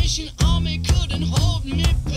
Nation army couldn't hold me back.